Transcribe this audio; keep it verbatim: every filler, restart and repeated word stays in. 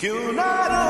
Que una